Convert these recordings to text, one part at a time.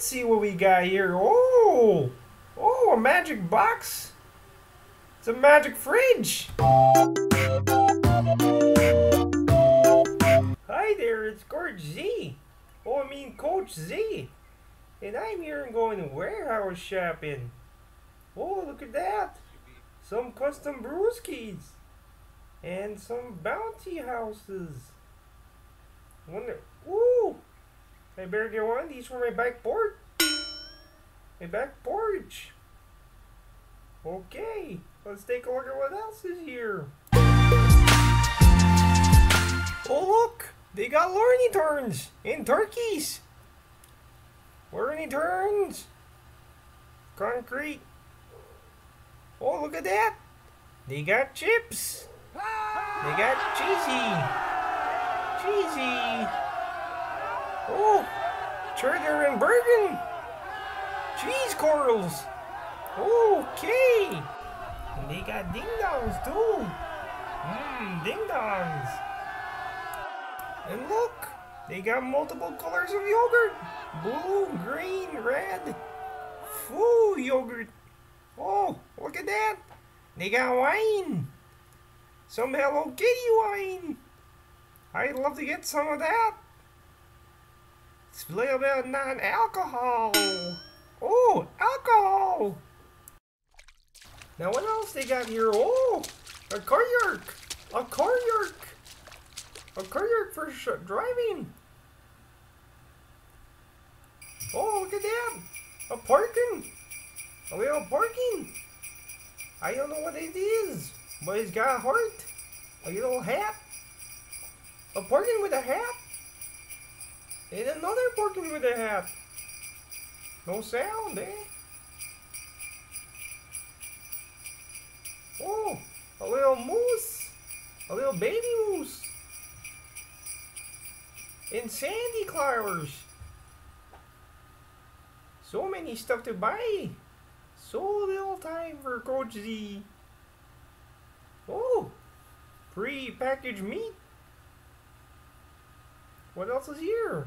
Let's see what we got here. Oh, oh, a magic box. It's a magic fridge. Hi there, it's Coach Z. Oh, I mean Coach Z. And I'm here and going warehouse shopping. Oh, look at that. Some custom brewskis. And some bounty houses. I wonder, ooh. I better get one of these for my back porch. My back porch. Okay, let's take a look at what else is here. Oh look, they got learning turns and turkeys. Learning turns. Concrete. Oh look at that. They got chips. They got cheesy. Cheesy. Oh, Trigger and Bergen! Cheese corals! Okay! And they got ding-dongs too! Mmm, ding-dongs! And look! They got multiple colors of yogurt! Blue, green, red! Full yogurt! Oh, look at that! They got wine! Some Hello Kitty wine! I'd love to get some of that! It's a little bit of non-alcohol. Oh, alcohol. Now what else they got here? Oh, a kayak. A kayak. A kayak for driving. Oh, look at that. A parking. A little parking. I don't know what it is, but it's got a heart. A little hat. A parking with a hat. And another working with a hat. No sound, eh? Oh, a little moose. A little baby moose. And sandy climbers. So many stuff to buy. So little time for Coach Z. Oh, pre-packaged meat. What else is here?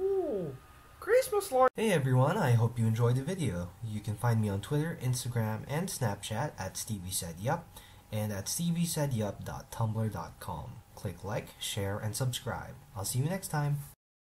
Ooh, Christmas lights! Hey everyone, I hope you enjoyed the video. You can find me on Twitter, Instagram, and Snapchat at Stevie Said Yup and at steviesaidYup.tumblr.com. Click like, share, and subscribe. I'll see you next time.